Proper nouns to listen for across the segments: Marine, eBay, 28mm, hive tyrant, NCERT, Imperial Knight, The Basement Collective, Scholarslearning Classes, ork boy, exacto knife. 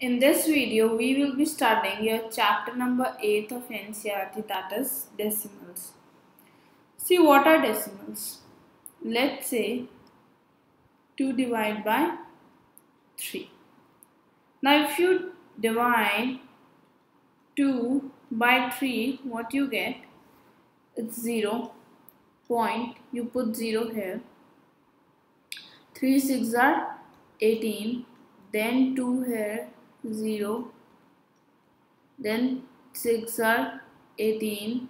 In this video, we will be studying your chapter number 8 of NCERT, that is decimals. See, what are decimals? Let's say 2 divided by 3. Now, if you divide 2 by 3, what you get? It's 0 point. You put 0 here. 3 6 are 18. Then 2 here. 0, then 6 are 18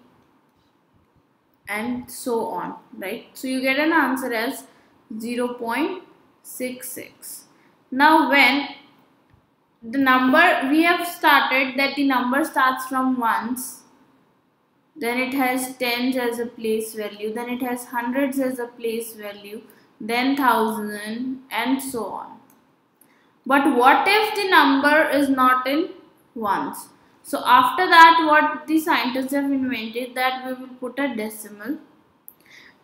and so on, right? So you get an answer as 0.66. Now when the number we have started, that the number starts from ones, then it has tens as a place value, then it has hundreds as a place value, then thousand and so on. But what if the number is not in ones? So after that, what the scientists have invented, that we will put a decimal,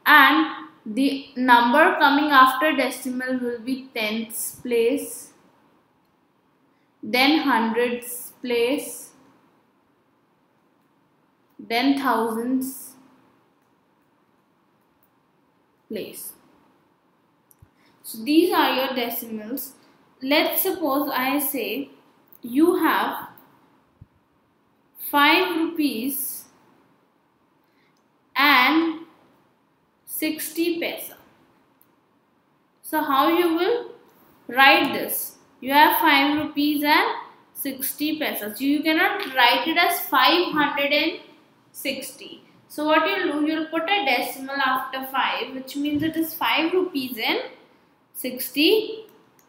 and the number coming after decimal will be tenths place, then hundreds place, then thousands place. So these are your decimals. Let's suppose I say you have 5 rupees and 60 paisa. So how you will write this? You have 5 rupees and 60 paisa. So you cannot write it as 560. So what you'll do, you'll put a decimal after 5, which means it is 5 rupees and 60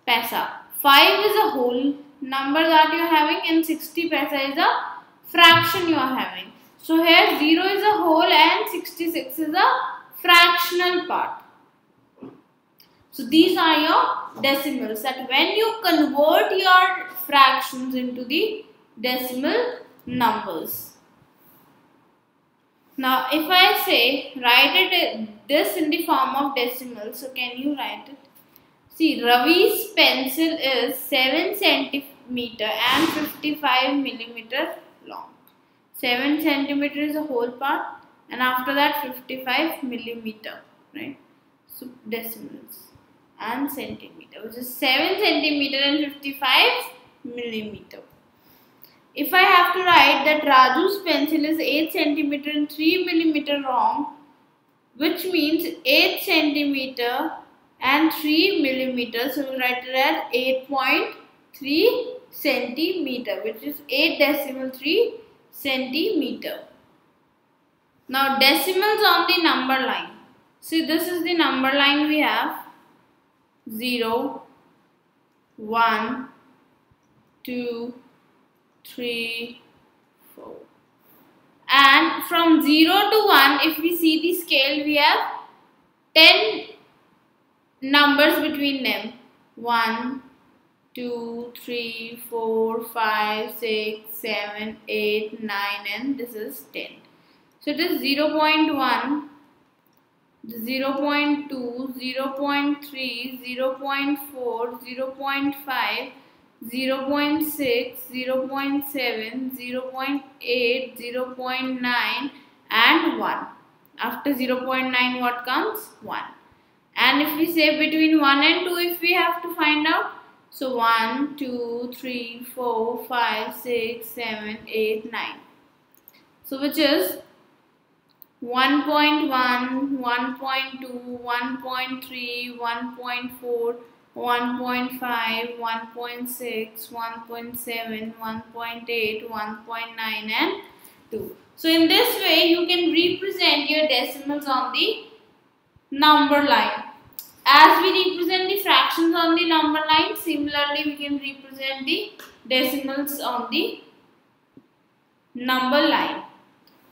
paisa. 5 is a whole number that you are having and 60 paisa is a fraction you are having. So here 0 is a whole and 66 is a fractional part. So these are your decimals, that when you convert your fractions into the decimal numbers. Now if I say write it this in the form of decimals, so can you write it? See, Ravi's pencil is 7 centimeter and 55 millimeter long. 7 centimeter is the whole part, and after that 55 millimeter, right? So decimals and centimeter, which is 7 centimeter and 55 millimeter. If I have to write that Raju's pencil is 8 centimeter and 3 millimeter long, which means 8 centimeter and 3 millimeters, so we will write it as 8.3 centimeter, which is 8.3 centimeter. Now decimals on the number line. See, this is the number line we have 0, 1, 2, 3, 4. And from 0 to 1, if we see the scale, we have 10 numbers between them. 1, 2, 3, 4, 5, 6, 7, 8, 9 and this is 10. So it is 0.1, 0.2, 0.3, 0.4, 0.5, 0.6, 0.7, 0.8, 0.9 and 1. After 0.9 what comes? 1. And if we say between 1 and 2, if we have to find out, so 1, 2, 3, 4, 5, 6, 7, 8, 9. So which is 1.1, 1.2, 1.3, 1.4, 1.5, 1.6, 1.7, 1.8, 1.9 and 2. So in this way you can represent your decimals on the number line. As we represent the fractions on the number line, similarly we can represent the decimals on the number line.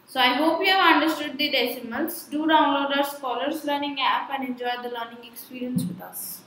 So I hope you have understood the decimals. Do download our Scholars Learning app and enjoy the learning experience with us.